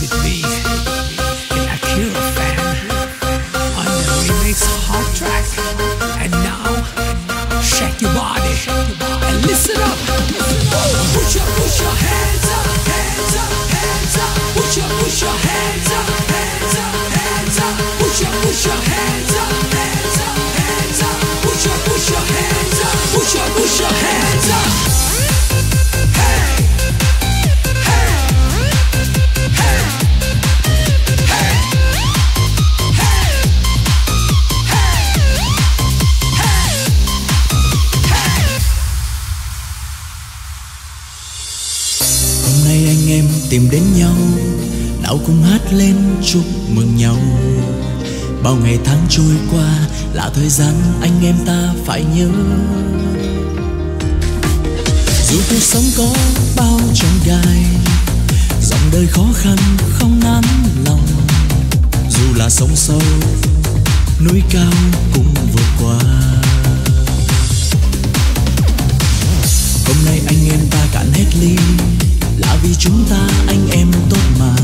with these in Akira Phan on the remix hot track. And now shake your body and listen up. Put your hands up, hands up, hands up. Put your hands up, hands up, hands up. Put your hands up, hands up, hands up. Put your hands up, put your hands up. Anh em tìm đến nhau, nào cùng hát lên chúc mừng nhau. Bao ngày tháng trôi qua là thời gian anh em ta phải nhớ. Dù cuộc sống có bao chông gai, dòng đời khó khăn không nản lòng. Dù là sông sâu, núi cao cũng vượt qua. Hôm nay anh em ta cạn hết ly, là vì chúng ta anh em tốt mà.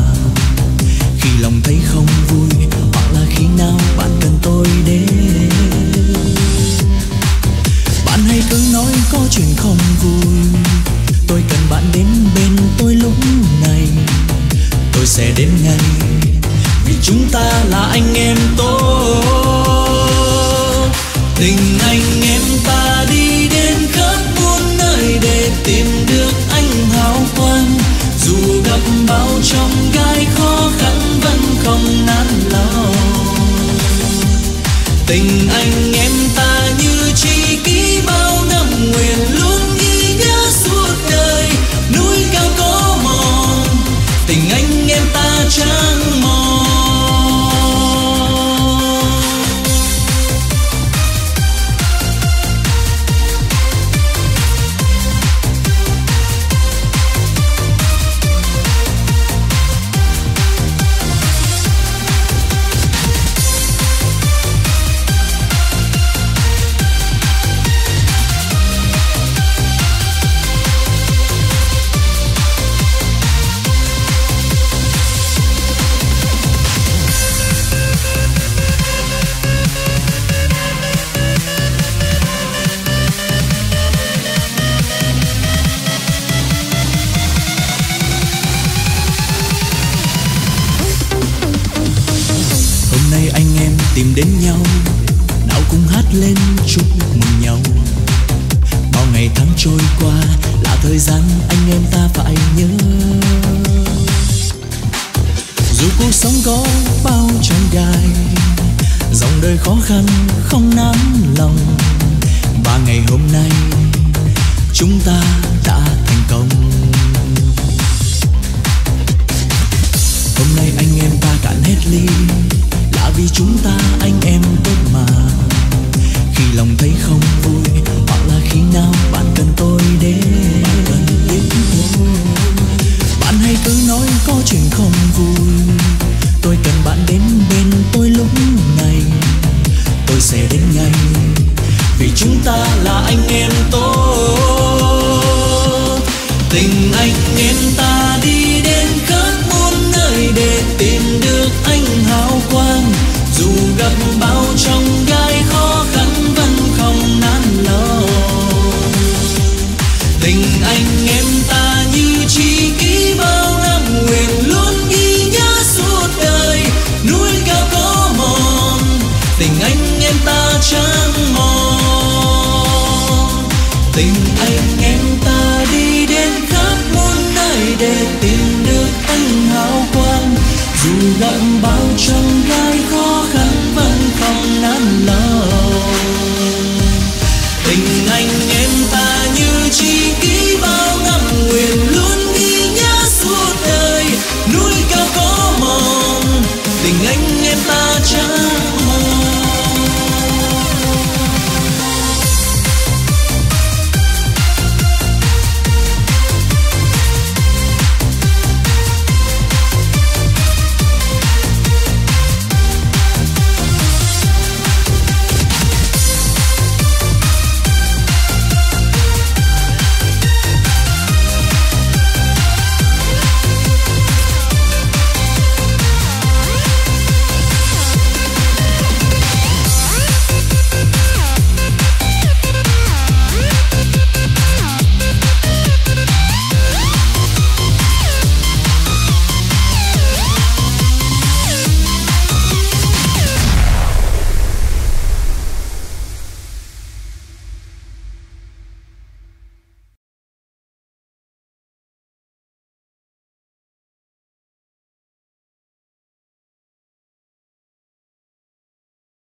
Khi lòng thấy không vui, hoặc là khi nào bạn cần tôi đến, bạn hãy cứ nói có chuyện không vui. Tôi cần bạn đến bên tôi lúc này, tôi sẽ đến ngay, vì chúng ta là anh em tốt. Tình anh em ta đi đến khắp muôn nơi để tìm được anh hào quang. Dù gặp bao chông gai khó khăn vẫn không nản lòng. Tình anh em ta như tri kỷ bao năm nguyện luôn ghi nhớ suốt đời. Núi cao có mòn, tình anh em ta chẳng tìm đến nhau, nào cùng hát lên chúc mừng nhau. Bao ngày tháng trôi qua là thời gian anh em ta phải nhớ. Dù cuộc sống có bao chông gai, dòng đời khó khăn không nản lòng. Và ngày hôm nay chúng ta đã thành công. Hôm nay anh em ta cạn hết ly, là vì chúng ta anh em tốt mà. Khi lòng thấy không vui, hoặc là khi nào bạn cần tôi đến, bạn hãy cứ nói có chuyện không vui. Tôi cần bạn đến bên tôi lúc này, tôi sẽ đến ngay, vì chúng ta là anh em tốt. Tình anh em ta đi đến khắp muôn nơi để tìm được anh hào quang. Dù gặp bao chông gai khó khăn vẫn không nản lòng. Tình anh em ta như tri kỷ bao năm nguyện luôn ghi nhớ suốt đời. Núi cao có mòn, tình anh em ta chẳng mòn. Tình anh em ta đi đến khắp muôn nơi để tìm được anh hào quang. Dù gặp bao chông gai khó khăn vẫn không nản lòng.